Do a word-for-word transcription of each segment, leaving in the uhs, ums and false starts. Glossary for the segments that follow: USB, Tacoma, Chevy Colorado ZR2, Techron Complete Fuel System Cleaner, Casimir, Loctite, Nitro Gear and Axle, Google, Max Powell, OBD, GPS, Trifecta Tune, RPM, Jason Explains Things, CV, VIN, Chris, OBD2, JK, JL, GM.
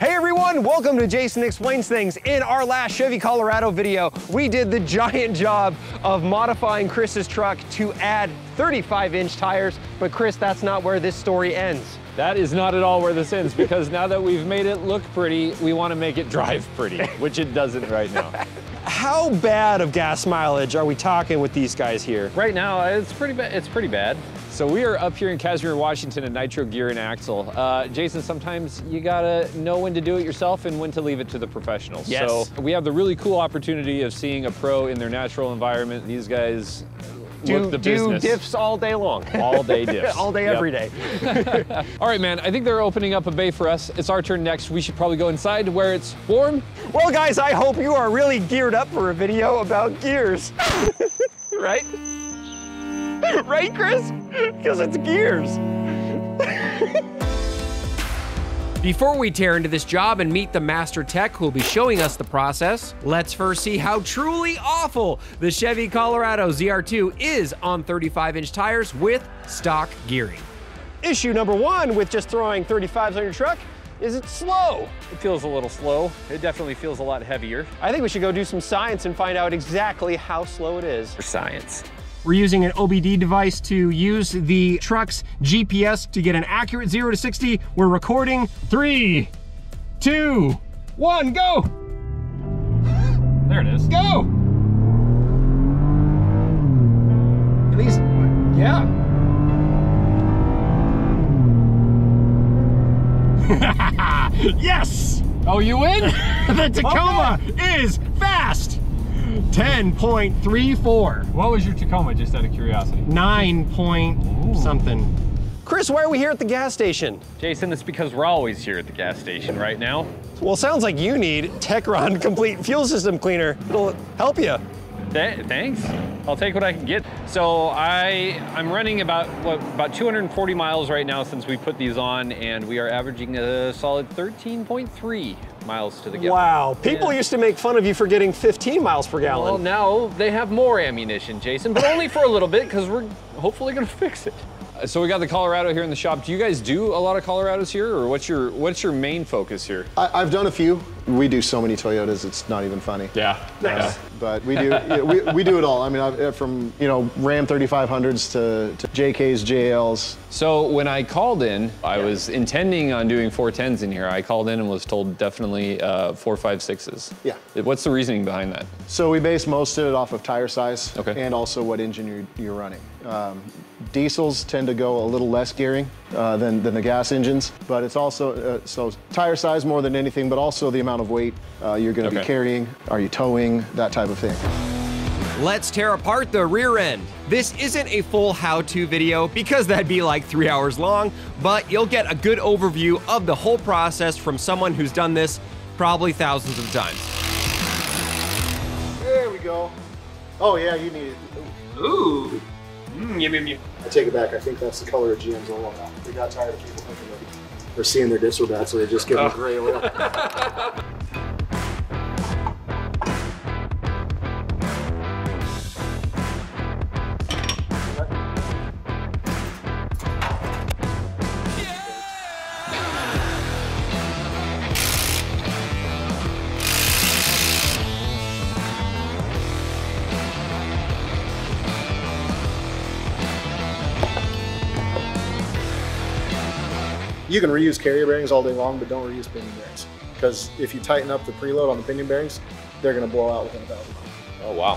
Hey everyone, welcome to Jason Explains Things. In our last Chevy Colorado video, we did the giant job of modifying Chris's truck to add thirty-five inch tires, but Chris, that's not where this story ends. That is not at all where this ends, because now that we've made it look pretty, we want to make it drive pretty, which it doesn't right now. How bad of gas mileage are we talking with these guys here? Right now, it's pretty bad. It's pretty bad. So we are up here in Casimir, Washington at Nitro Gear and Axle. Uh, Jason, sometimes you gotta know when to do it yourself and when to leave it to the professionals. Yes. So we have the really cool opportunity of seeing a pro in their natural environment. These guys do, look the do business. Do diffs all day long. All day diffs. All day, yep. Every day. All right, man, I think they're opening up a bay for us. It's our turn next. We should probably go inside where it's warm. Well, guys, I hope you are really geared up for a video about gears, right? Right, Chris? Because it's gears. Before we tear into this job and meet the master tech who'll be showing us the process, let's first see how truly awful the Chevy Colorado Z R two is on thirty-five inch tires with stock gearing. Issue number one with just throwing thirty-fives on your truck is it's slow. It feels a little slow. It definitely feels a lot heavier. I think we should go do some science and find out exactly how slow it is. For science. We're using an O B D device to use the truck's G P S to get an accurate zero to sixty. We're recording. Three, two, one, go! There it is. Go! At least, yeah. Yes! Oh, you win? The Tacoma okay. is fast! ten point three four. What was your Tacoma, just out of curiosity? Nine point Ooh. something. Chris, why are we here at the gas station? Jason, it's because we're always here at the gas station right now. Well, sounds like you need Techron Complete Fuel System Cleaner. It'll help you. Th thanks. I'll take what I can get. So I, I'm running about what, about two hundred forty miles right now since we put these on, and we are averaging a solid thirteen point three. miles to the gallon. Wow, people yeah. used to make fun of you for getting fifteen miles per gallon. Well, now they have more ammunition, Jason, but only for a little bit, because we're hopefully gonna fix it. Uh, so we got the Colorado here in the shop. Do you guys do a lot of Colorados here, or what's your what's your main focus here? I, I've done a few. We do so many Toyotas, it's not even funny. Yeah, nice. Yeah. But we do yeah, we, we do it all. I mean, I've, from you know Ram thirty-five hundreds to, to J Ks, J Ls. So when I called in, I yeah. was intending on doing four tens in here. I called in and was told definitely uh, four five sixes. Yeah. What's the reasoning behind that? So we base most of it off of tire size, okay. and also what engine you're, you're running. Um, diesels tend to go a little less gearing uh, than than the gas engines, but it's also uh, so tire size more than anything, but also the amount of weight uh, you're going to okay. be carrying. Are you towing? That type of thing. Let's tear apart the rear end. This isn't a full how-to video because that'd be like three hours long, but you'll get a good overview of the whole process from someone who's done this probably thousands of times. There we go. Oh yeah, you need it. Ooh. Mm, yum, yum, yum. I take it back. I think that's the color of G M's oil now. They got tired of people thinking of it. They're seeing their discs were bad, so they just give them oh. gray oil. You can reuse carrier bearings all day long, but don't reuse pinion bearings. Because if you tighten up the preload on the pinion bearings, they're gonna blow out within a thousand miles. Oh, wow.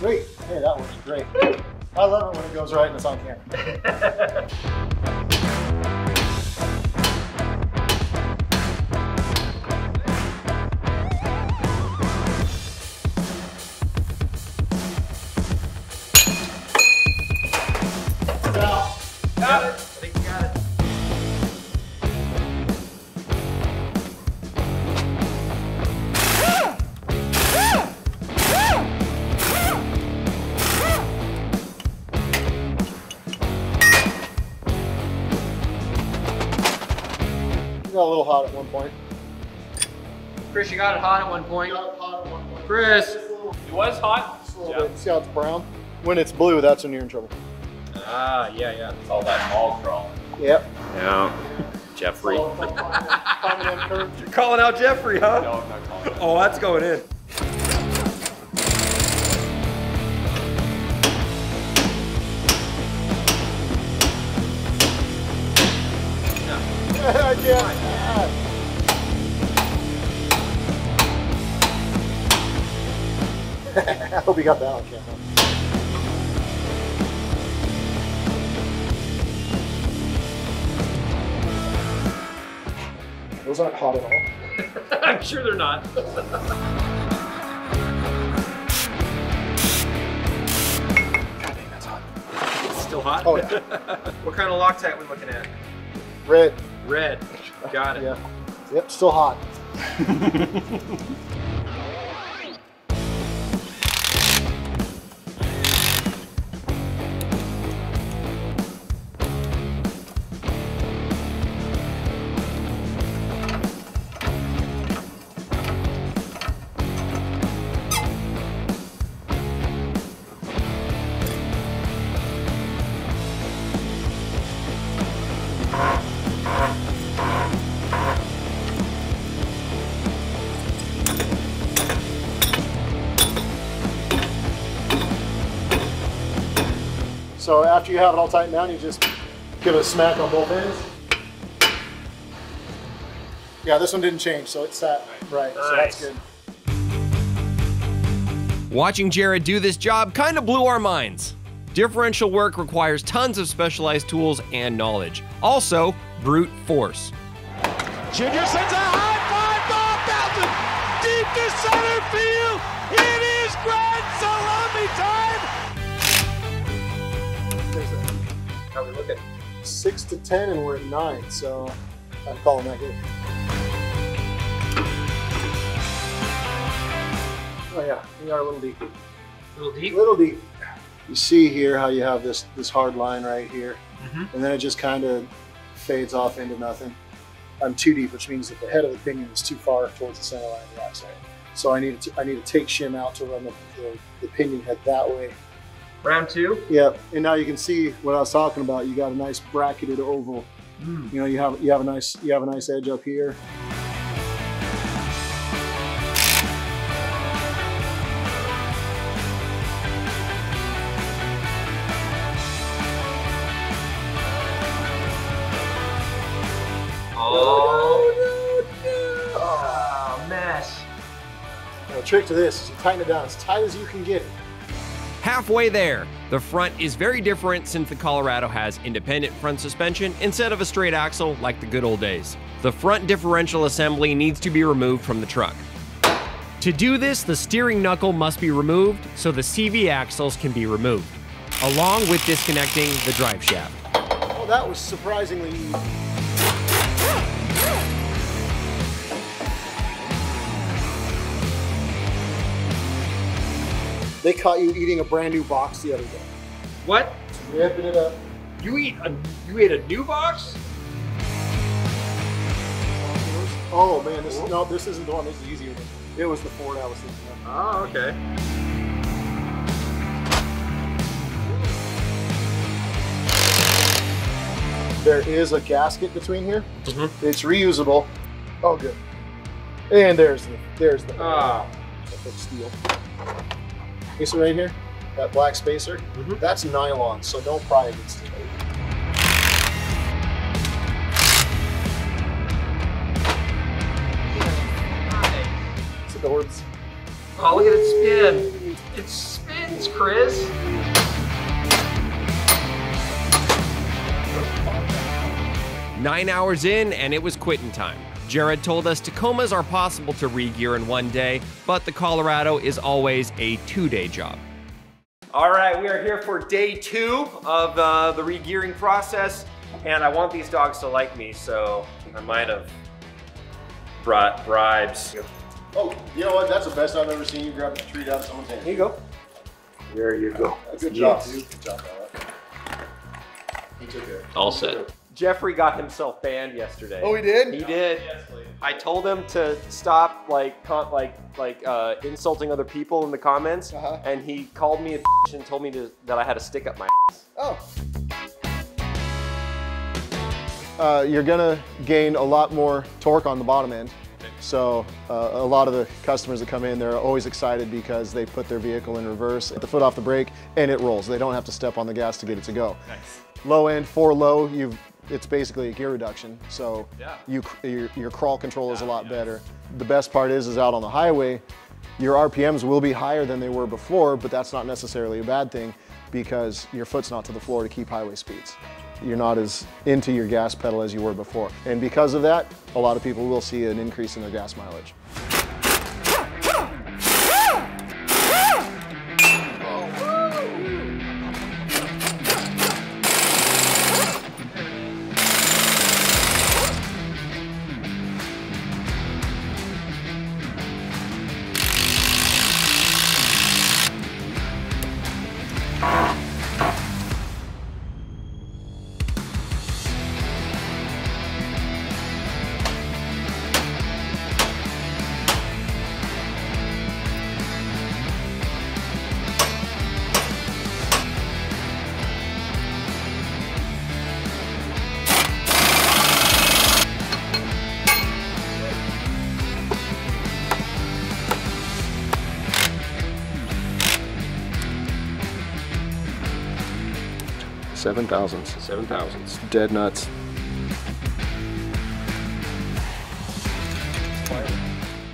Sweet, hey, that works great. I love it when it goes right and it's on camera. Got a little hot at one point. Chris, you got it hot at one point. Got it hot at one point. Chris, it was hot. Just a little yeah. bit. See how it's brown? When it's blue, that's when you're in trouble. Ah, yeah, yeah. It's all that ball crawling. Yep. Yeah. Jeffrey. You're calling out Jeffrey, huh? No, I'm not calling out. Oh, that's going in. I can't. I hope you got that on camera. Those aren't hot at all. I'm sure they're not. God dang, that's hot. It's still hot? Oh, yeah. What kind of Loctite are we looking at? Red. Red. Got it. Yeah. Yep, still hot. So after you have it all tightened down, you just give it a smack on both ends. Yeah, this one didn't change, so it's sat right, right nice. So that's good. Watching Jared do this job kind of blew our minds. Differential work requires tons of specialized tools and knowledge. Also, brute force. Junior sends a high five ball bouncing deep to center field. It is grand salami time. How we look at six to ten, and we're at nine, so I'm calling that good. Oh yeah, we are a little deep. A little deep. A little deep. You see here how you have this this hard line right here, mm-hmm. and then it just kind of fades off into nothing. I'm too deep, which means that the head of the pinion is too far towards the center line of the axle. So I need to I need to take shim out to run the, the, the pinion head that way. Round two? Yeah, and now you can see what I was talking about. You got a nice bracketed oval. Mm. You know, you have you have a nice you have a nice edge up here. Oh, no, no. Oh mess. Now, the trick to this is you tighten it down as tight as you can get it. Halfway there, the front is very different since the Colorado has independent front suspension instead of a straight axle like the good old days. The front differential assembly needs to be removed from the truck. To do this, the steering knuckle must be removed so the C V axles can be removed, along with disconnecting the drive shaft. Oh, that was surprisingly easy. They caught you eating a brand new box the other day. What? Ripping it up. You eat a you ate a new box? Oh man, this is, no, this isn't the one. This is easier. It was the Ford I was thinking of. Oh, okay. There is a gasket between here. Mm-hmm. It's reusable. Oh, good. And there's the there's the ah. the steel. This one right here, that black spacer, mm-hmm. that's nylon, so don't pry against it. It's adorbs. Oh, look at it spin. It spins, Chris. Nine hours in, and it was quitting time. Jared told us Tacomas are possible to re-gear in one day, but the Colorado is always a two-day job. All right, we are here for day two of uh, the re-gearing process, and I want these dogs to like me, so I might have brought bribes. Oh, you know what? That's the best I've ever seen you grab a treat out of someone's hand. Here you go. There you go. Uh, good job, yes. dude. Good job, Alex. He took it. All set. Jeffrey got himself banned yesterday. Oh, he did? He did. I told him to stop like con like like uh, insulting other people in the comments, uh-huh. and he called me a bitch and told me to, that I had to stick up my ass. Oh. uh, you're gonna gain a lot more torque on the bottom end. So uh, a lot of the customers that come in, they're always excited because they put their vehicle in reverse, at the foot off the brake, and it rolls. They don't have to step on the gas to get it to go. Nice. Low end, for low, you've, it's basically a gear reduction. So yeah. you, your, your crawl control yeah, is a lot yes. better. The best part is, is out on the highway, your R P Ms will be higher than they were before, but that's not necessarily a bad thing because your foot's not to the floor to keep highway speeds. You're not as into your gas pedal as you were before. And because of that, a lot of people will see an increase in their gas mileage. Seven thousandths. Seven thousandths. Dead nuts.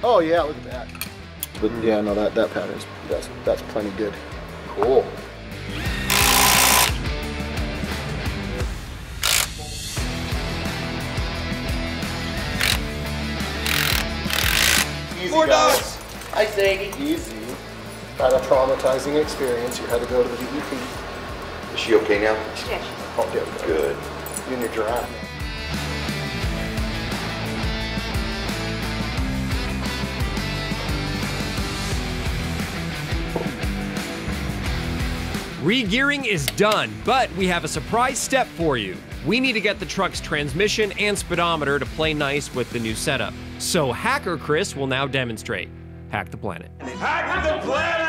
Oh yeah, look at that. But mm. yeah, no, that that pattern's that's that's plenty good. Cool. Easy, Four dogs. I say easy. Had a traumatizing experience. You had to go to the D E P. Is she okay now? Yeah. Oh, yeah, okay. Good. You and your giraffe. Regearing is done, but we have a surprise step for you. We need to get the truck's transmission and speedometer to play nice with the new setup. So Hacker Chris will now demonstrate. Hack the planet. Hack the planet!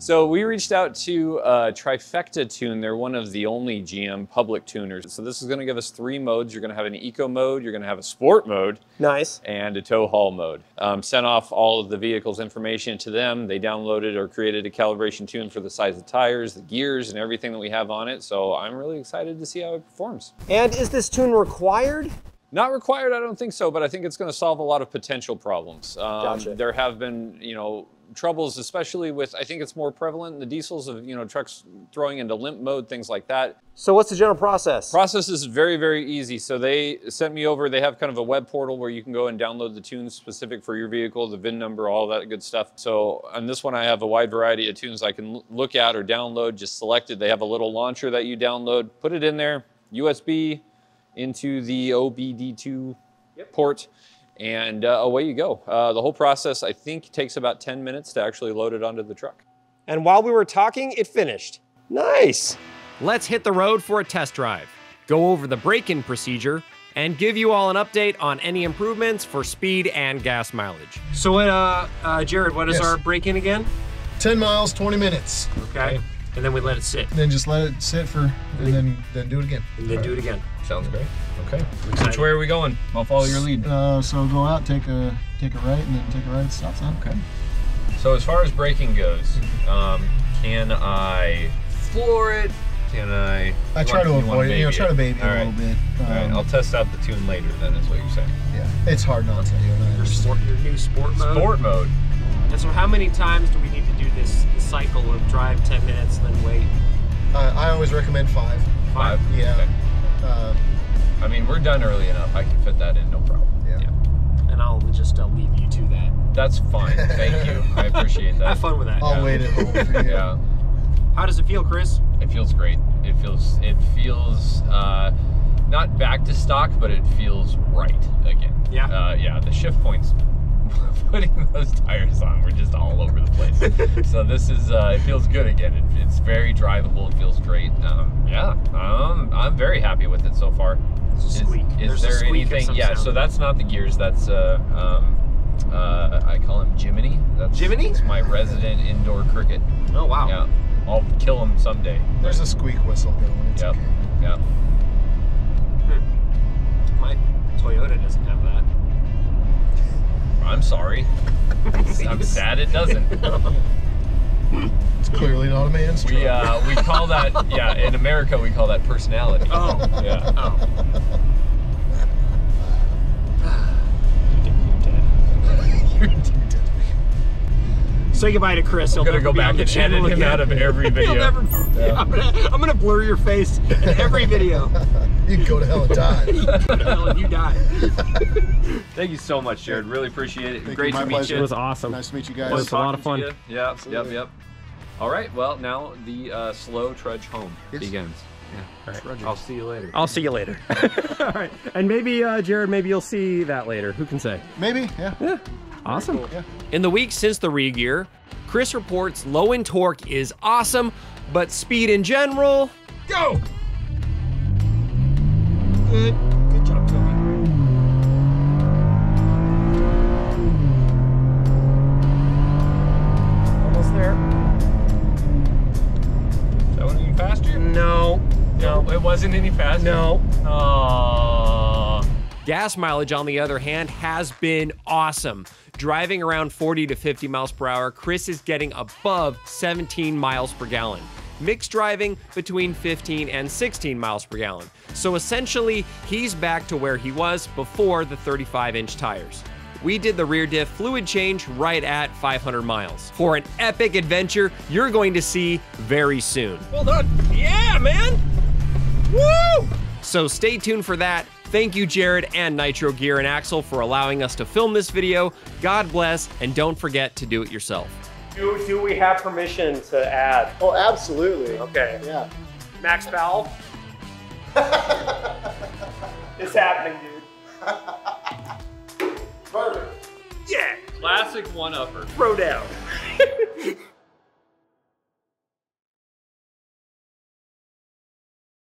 So we reached out to uh, Trifecta Tune. They're one of the only G M public tuners. So this is gonna give us three modes. You're gonna have an eco mode, you're gonna have a sport mode. Nice. And a tow haul mode. Um, sent off all of the vehicle's information to them. They downloaded or created a calibration tune for the size of the tires, the gears, and everything that we have on it. So I'm really excited to see how it performs. And is this tune required? Not required, I don't think so, but I think it's gonna solve a lot of potential problems. Um, gotcha. There have been, you know, troubles, especially with, I think it's more prevalent in the diesels of, you know, trucks throwing into limp mode, things like that. So what's the general process? Process is very, very easy. So they sent me over, they have kind of a web portal where you can go and download the tunes specific for your vehicle, the V I N number, all that good stuff. So on this one, I have a wide variety of tunes I can look at or download, just selected. They have a little launcher that you download, put it in there, U S B, into the O B D two yep. port, and uh, away you go. Uh, the whole process, I think, takes about ten minutes to actually load it onto the truck. And while we were talking, it finished. Nice. Let's hit the road for a test drive, go over the break-in procedure, and give you all an update on any improvements for speed and gas mileage. So, uh, uh, Jared, what is yes. our break-in again? ten miles, twenty minutes. Okay. okay. And then we let it sit. And then just let it sit for, and then then do it again. And then do it again. Sounds great. Okay. Which way are we going? I'll follow your lead. Uh, so go out, take a take a right, and then take a right. Stop sign. Okay. So as far as braking goes, um, can I floor it? Can I? I try to avoid it. You know, try to baby it a little bit. All right. I'll test out the tune later. Then is what you're saying. Yeah. It's hard not to do it. Your sport, your new sport mode. Sport mode. And so how many times do we need to do this cycle of drive ten minutes and then wait? Uh, I always recommend five. Five? Yeah. Okay. Uh, I mean, we're done early enough. I can fit that in, no problem. Yeah. yeah. And I'll just uh, leave you to that. That's fine. Thank you. I appreciate that. Have fun with that. I'll yeah. wait at home for you. Yeah. How does it feel, Chris? It feels great. It feels, it feels uh, not back to stock, but it feels right again. Yeah. Uh, yeah, the shift points. Putting those tires on, we're just all over the place. So this is, uh, it feels good again. It, it's very drivable. It feels great. Um, yeah, um, I'm very happy with it so far. Is, is there anything? Yeah. Sound. So that's not the gears. That's uh, um, uh, I call him Jiminy. That's, Jiminy? It's my resident indoor cricket. Oh wow. Yeah. I'll kill him someday. There's a squeak whistle going. It's yep. okay. Yeah. Hmm. sorry. I'm sad it doesn't. It's clearly not a man's truck. We, uh, we call that, yeah, in America we call that personality. Oh. Yeah. Oh. You're dead. You're dead. Say goodbye to Chris. I'm going to go back and edit him out of every video. Never, yeah. I'm going to blur your face in every video. You can go to hell and die. You can go to hell and you die. Thank you so much, Jared. Really appreciate it. Thank Great you, to meet pleasure. you. It was awesome. Nice to meet you guys. It was, it was a lot of fun. Yep, Absolutely. yep, yep. All right, well, now the uh, slow trudge home yes. begins. Yeah. All right. Trudging. I'll see you later. I'll see you later. All right. And maybe, uh, Jared, maybe you'll see that later. Who can say? Maybe, yeah. Yeah. Awesome. Cool. Yeah. In the week since the re-gear, Chris reports low in torque is awesome, but speed in general, go! Good, good job, Toby. Almost there. Is that one even faster? No. No, it wasn't any faster? No. Aww. Gas mileage, on the other hand, has been awesome. Driving around forty to fifty miles per hour, Chris is getting above seventeen miles per gallon. Mixed driving between fifteen and sixteen miles per gallon. So essentially, he's back to where he was before the thirty-five inch tires. We did the rear diff fluid change right at five hundred miles. For an epic adventure you're going to see very soon. Well done. Yeah, man. Woo! So stay tuned for that. Thank you, Jared and Nitro Gear and Axle, for allowing us to film this video. God bless, and don't forget to do it yourself. Do, do we have permission to add? Oh, absolutely. Okay. Yeah. Max Powell? It's happening, dude. Perfect. Yeah. Classic one-upper. Throw down.